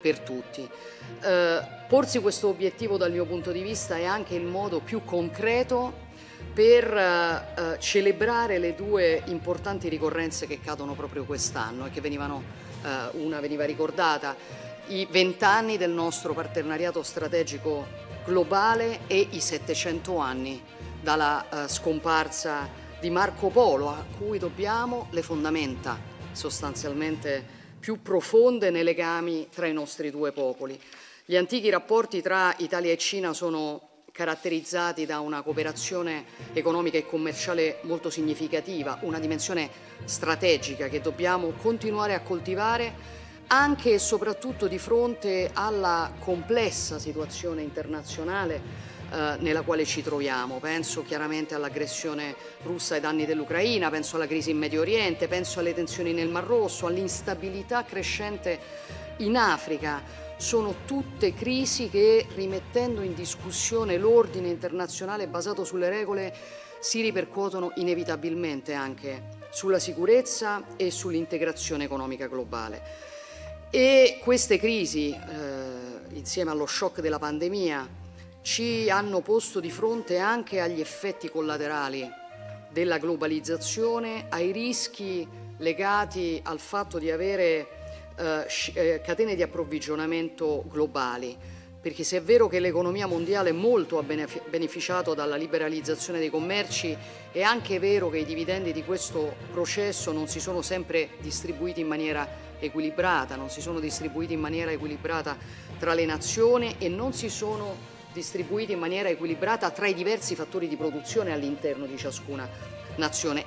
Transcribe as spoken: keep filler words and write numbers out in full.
Per tutti. Eh, porsi questo obiettivo dal mio punto di vista è anche il modo più concreto per eh, celebrare le due importanti ricorrenze che cadono proprio quest'anno e che venivano, eh, una veniva ricordata, i vent'anni del nostro partenariato strategico globale e i settecento anni dalla eh, scomparsa di Marco Polo, a cui dobbiamo le fondamenta sostanzialmente più profonde nei legami tra i nostri due popoli. Gli antichi rapporti tra Italia e Cina sono caratterizzati da una cooperazione economica e commerciale molto significativa, una dimensione strategica che dobbiamo continuare a coltivare anche e soprattutto di fronte alla complessa situazione internazionale nella quale ci troviamo. Penso chiaramente all'aggressione russa ai danni dell'Ucraina, penso alla crisi in Medio Oriente, penso alle tensioni nel Mar Rosso, all'instabilità crescente in Africa. Sono tutte crisi che, rimettendo in discussione l'ordine internazionale basato sulle regole, si ripercuotono inevitabilmente anche sulla sicurezza e sull'integrazione economica globale. E queste crisi, eh, insieme allo shock della pandemia, ci hanno posto di fronte anche agli effetti collaterali della globalizzazione, ai rischi legati al fatto di avere eh, catene di approvvigionamento globali, perché se è vero che l'economia mondiale molto ha beneficiato dalla liberalizzazione dei commerci, è anche vero che i dividendi di questo processo non si sono sempre distribuiti in maniera equilibrata, non si sono distribuiti in maniera equilibrata tra le nazioni e non si sono distribuiti in maniera equilibrata tra i diversi fattori di produzione all'interno di ciascuna nazione.